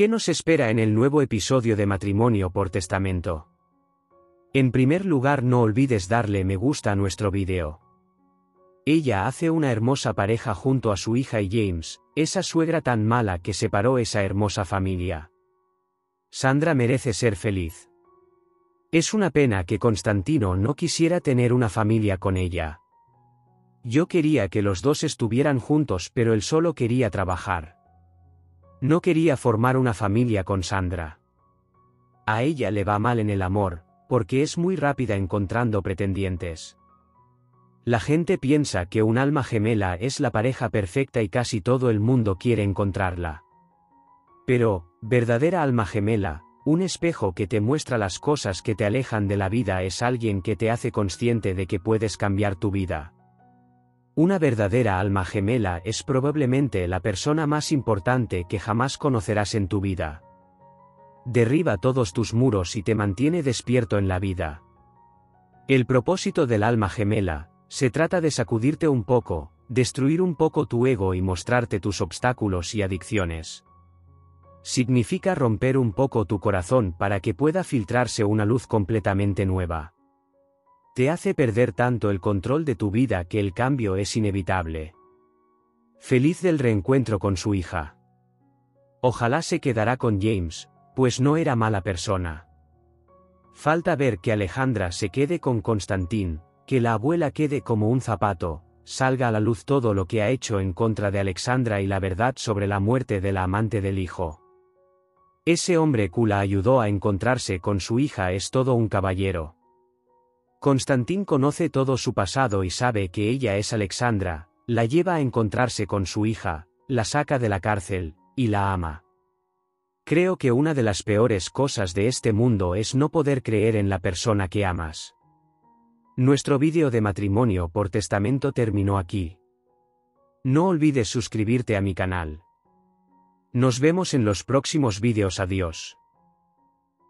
¿Qué nos espera en el nuevo episodio de Matrimonio por Testamento? En primer lugar, no olvides darle me gusta a nuestro video. Ella hace una hermosa pareja junto a su hija y James, esa suegra tan mala que separó esa hermosa familia. Sandra merece ser feliz. Es una pena que Constantino no quisiera tener una familia con ella. Yo quería que los dos estuvieran juntos, pero él solo quería trabajar. No quería formar una familia con Sandra. A ella le va mal en el amor, porque es muy rápida encontrando pretendientes. La gente piensa que un alma gemela es la pareja perfecta y casi todo el mundo quiere encontrarla. Pero, verdadera alma gemela, un espejo que te muestra las cosas que te alejan de la vida, es alguien que te hace consciente de que puedes cambiar tu vida. Una verdadera alma gemela es probablemente la persona más importante que jamás conocerás en tu vida. Derriba todos tus muros y te mantiene despierto en la vida. El propósito del alma gemela, se trata de sacudirte un poco, destruir un poco tu ego y mostrarte tus obstáculos y adicciones. Significa romper un poco tu corazón para que pueda filtrarse una luz completamente nueva. Te hace perder tanto el control de tu vida que el cambio es inevitable. Feliz del reencuentro con su hija. Ojalá se quedará con James, pues no era mala persona. Falta ver que Alejandra se quede con Constantín, que la abuela quede como un zapato, salga a la luz todo lo que ha hecho en contra de Alexandra y la verdad sobre la muerte de la amante del hijo. Ese hombre que la ayudó a encontrarse con su hija es todo un caballero. Constantín conoce todo su pasado y sabe que ella es Alexandra, la lleva a encontrarse con su hija, la saca de la cárcel, y la ama. Creo que una de las peores cosas de este mundo es no poder creer en la persona que amas. Nuestro vídeo de Matrimonio por Testamento terminó aquí. No olvides suscribirte a mi canal. Nos vemos en los próximos vídeos. Adiós.